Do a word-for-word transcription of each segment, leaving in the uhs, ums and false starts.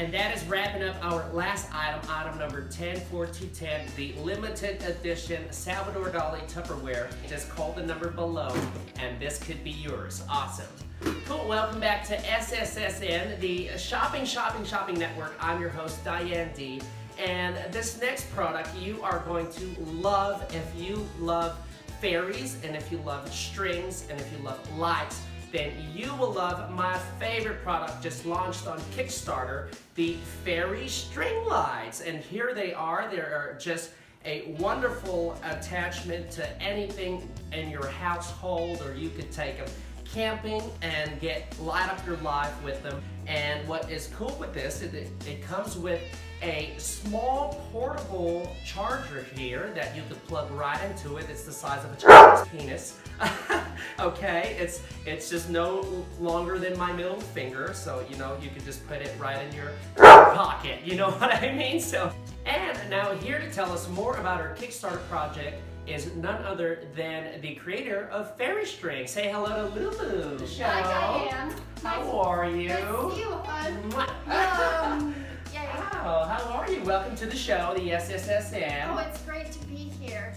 And that is wrapping up our last item, item number ten four two ten, the limited edition Salvador Dali Tupperware. Just call the number below and this could be yours. Awesome. Cool, welcome back to S S S N, the shopping, shopping, shopping network. I'm your host, Diane D. And this next product you are going to love if you love fairies, and if you love strings, and if you love lights, then you will love my favorite product just launched on Kickstarter, the Fairy String Lights. And here they are. They are just a wonderful attachment to anything in your household, or you could take them camping and get light up your life with them. And what is cool with this is it, it comes with a small portable charger here that you could plug right into it. It's the size of a child's penis. Okay, it's it's just no longer than my middle finger, so you know you could just put it right in your pocket. You know what I mean? So, and now here to tell us more about our Kickstarter project is none other than the creator of Fairy String. Say hello to Lulu. Hello. Hi, Diane. How nice. Are you? Nice to see you, um, yeah. Wow, how are you? Welcome to the show, the S S S N. Oh, it's great to be here.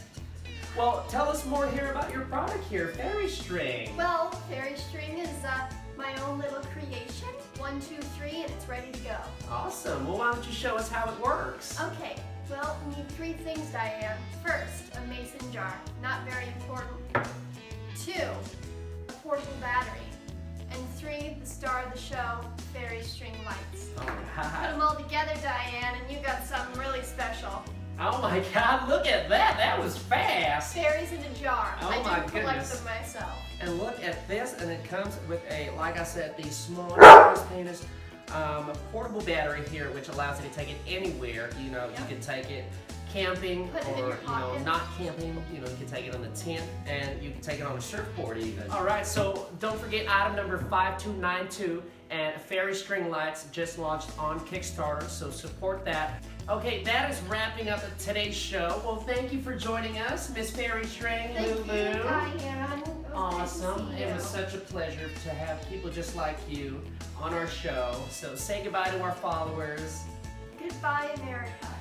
Well, tell us more here about your product here, Fairy String. Well, Fairy String is uh, my own little creation. One, two, three, and it's ready to go. Awesome. Well, why don't you show us how it works? Okay. Well, we need three things, Diane. First, a mason jar, not very important. Two, a portable battery. And three, the star of the show, Fairy String Lights. Oh, put them all together, Diane, and you got something really special. Oh my God, look at that. That was fast. Fairies in a jar. Oh, I my didn't collect goodness. Them myself. And look at this, and it comes with a, like I said, these small containers. Um, a portable battery here, which allows you to take it anywhere. You know, yep. You can take it camping, put it or you know, not camping. You know, you can take it on the tent, and you can take it on a surfboard even. All right, so don't forget item number five two nine two and Fairy String Lights just launched on Kickstarter, so support that. Okay, that is wrapping up today's show. Well, thank you for joining us, Miss Fairy String, thank Lulu. Thank you, Diane. Awesome. It was such a pleasure to have people just like you on our show. So say goodbye to our followers. Goodbye, America.